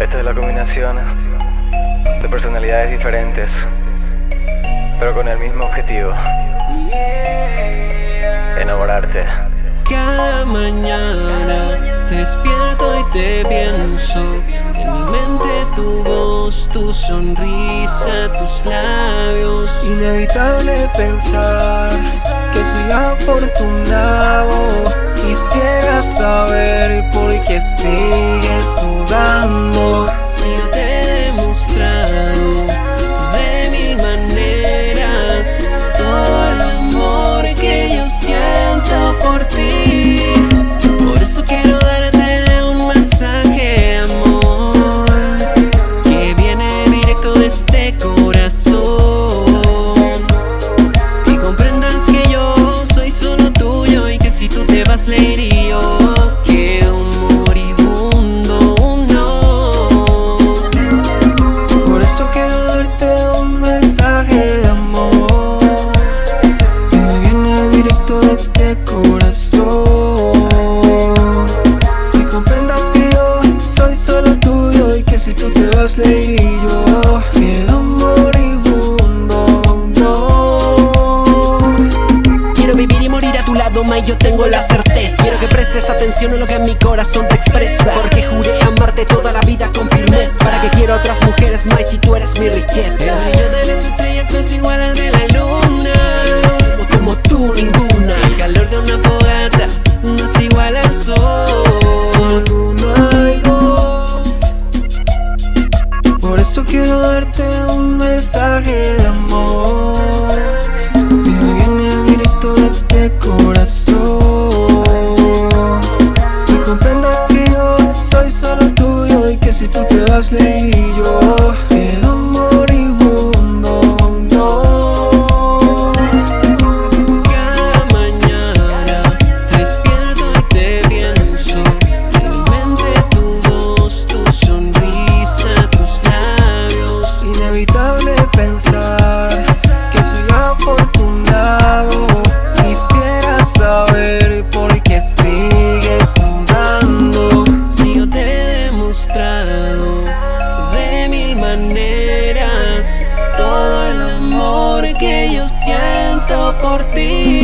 Esta es la combinación de personalidades diferentes, pero con el mismo objetivo: enamorarte. Cada mañana te despierto y te pienso. En mi mente tu voz, tu sonrisa, tus labios. Inevitable pensar que soy afortunado. Quisiera saber por qué sigues dudando. Si yo te he demostrado de mil maneras todo el amor que yo siento por ti. Por eso quiero darte un mensaje de amor que viene directo de este corazón. Que comprendas que yo soy solo tuyo y que si tú te vas, lady, yo quedo moribundo, no. Por eso quiero darte un mensaje de amor que viene directo de este corazón. Que comprendas que yo soy solo tuyo y que si tú te vas, lady, yo quedo moribundo, no. Quiero vivir y morir a tu lado, ma, y yo tengo la certeza. Quiero que prestes atención a lo que mi corazón te expresa, porque juré amarte toda la vida con firmeza. ¿Para qué quiero otras mujeres, más si tú eres mi riqueza? El brillo de las estrellas no es igual al de la luna, como tú ninguna. El calor de una fogata no es igual al sol, como tú no hay dos. Por eso quiero darte un mensaje de amor que viene directo de este corazón. Si tú te vas, ley, yo quedo moribundo, no. Cada mañana te despierto y te pienso. En mi mente tu voz, tu sonrisa, tus labios. Inevitable pensar que soy afortunado. Quisiera saber por qué sigues dudando. Si yo te de mil maneras todo el amor que yo siento por ti.